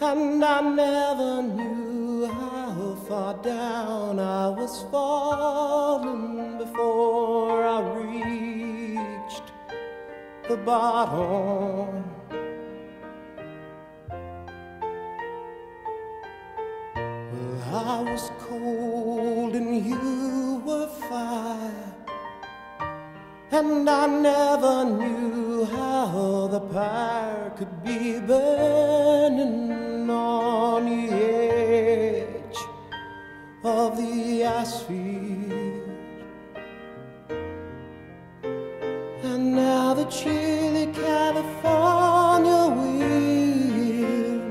And I never knew how far down I was falling before I reached the bottom. Well, I was cold and you were fire, and I never knew how the pyre could be burning on the edge of the ice field. And now the chilly California wind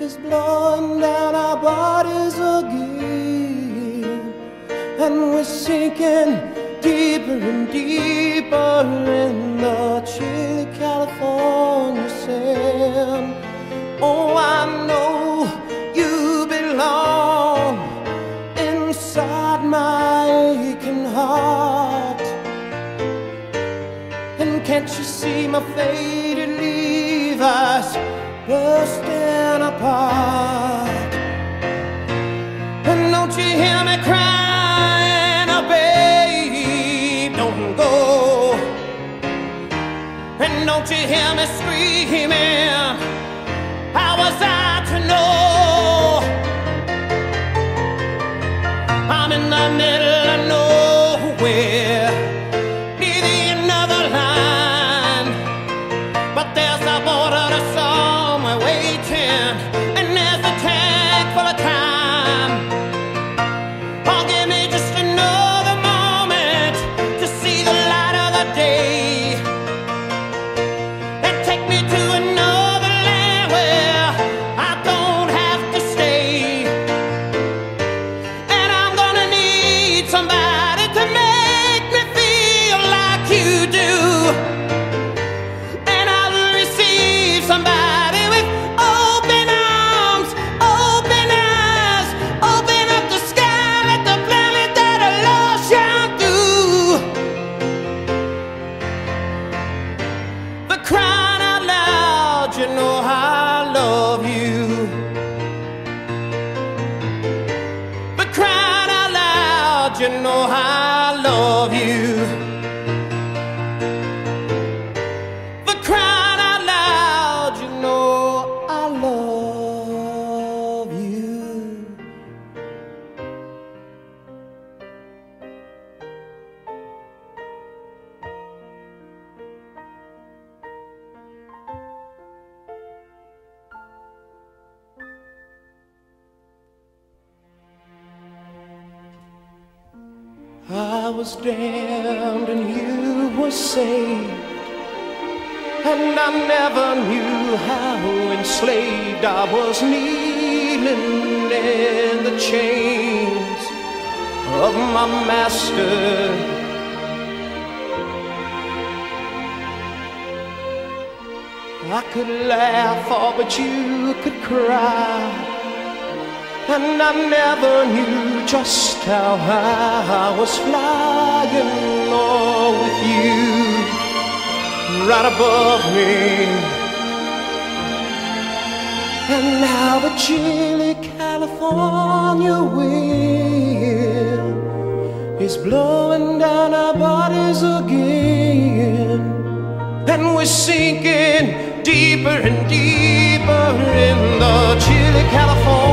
is blowing down our bodies again, and we're sinking deeper and deeper in the chilly California sand. Oh, I know you belong inside my aching heart. And can't you see my faded Levi's bursting apart? And don't you hear me cry? And don't you hear me screaming? How was I to know? I'm in the middle of nowhere, needing another line, but there's a border to somewhere waiting, and there's a tank full of time. Oh, give me just another moment to see the light of the day. Somebody to make me feel like you do, and I'll receive somebody with open arms, open eyes. Open up the sky, let the planet that I love shine through. For crying out loud, you know I love you. You know I love you. For crying out loud, you know I love you. I was damned and you were saved, and I never knew how enslaved I was, kneeling in the chains of my master. I could laugh, oh, but you could cry, and I never knew just how high I was flying, oh, with you right above me. And now the chilly California wind is blowing down our bodies again, and we're sinking deeper and deeper in the chilly California